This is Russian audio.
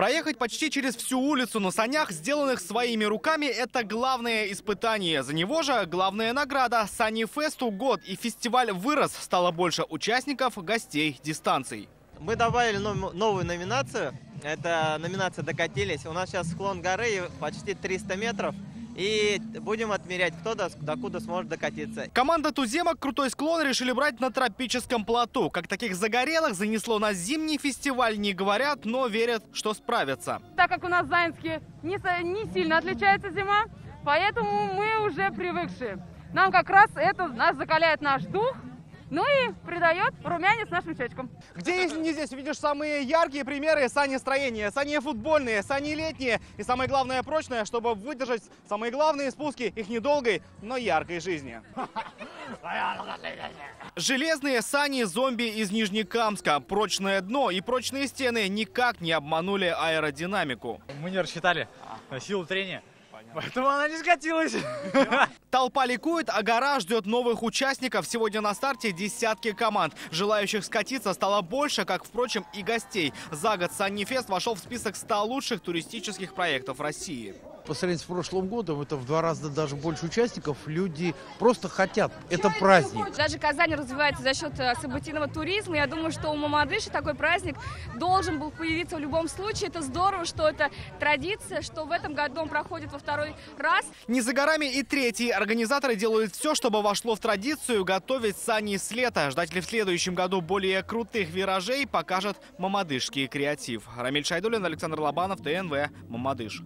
Проехать почти через всю улицу на санях, сделанных своими руками, это главное испытание. За него же главная награда. SunnyFесту год, и фестиваль вырос. Стало больше участников, гостей, дистанций. Мы добавили новую номинацию. Это номинация «Докатились». У нас сейчас склон горы почти 300 метров. И будем отмерять, кто докуда сможет докатиться. Команда туземок крутой склон решили брать на тропическом плоту. Как таких загорелых занесло на зимний фестиваль, не говорят, но верят, что справятся. Так как у нас в Заинске не сильно отличается зима, поэтому мы уже привыкшие. Нам как раз это нас закаляет наш дух. Ну и придает румянец нашим щечкам. Где, если не здесь, видишь самые яркие примеры санестроения. Сани футбольные, сани летние и, самое главное, прочное, чтобы выдержать самые главные спуски их недолгой, но яркой жизни. Железные сани зомби из Нижнекамска. Прочное дно и прочные стены никак не обманули аэродинамику. Мы не рассчитали силу трения. Поэтому она не скатилась. Толпа ликует, а гора ждет новых участников. Сегодня на старте десятки команд. Желающих скатиться стало больше, как, впрочем, и гостей. За год SunnyFest вошел в список 100 лучших туристических проектов России. По сравнению с прошлым годом, это в 2 раза даже больше участников. Люди просто хотят. Это праздник. Даже Казань развивается за счет событийного туризма. Я думаю, что у Мамадыша такой праздник должен был появиться в любом случае. Это здорово, что это традиция, что в этом году он проходит во 2-й раз. Не за горами и 3-й. Организаторы делают все, чтобы вошло в традицию готовить сани с лета. Ждать ли в следующем году более крутых виражей, покажет мамадышский креатив. Рамиль Шайдулин, Александр Лобанов, ТНВ, Мамадыш.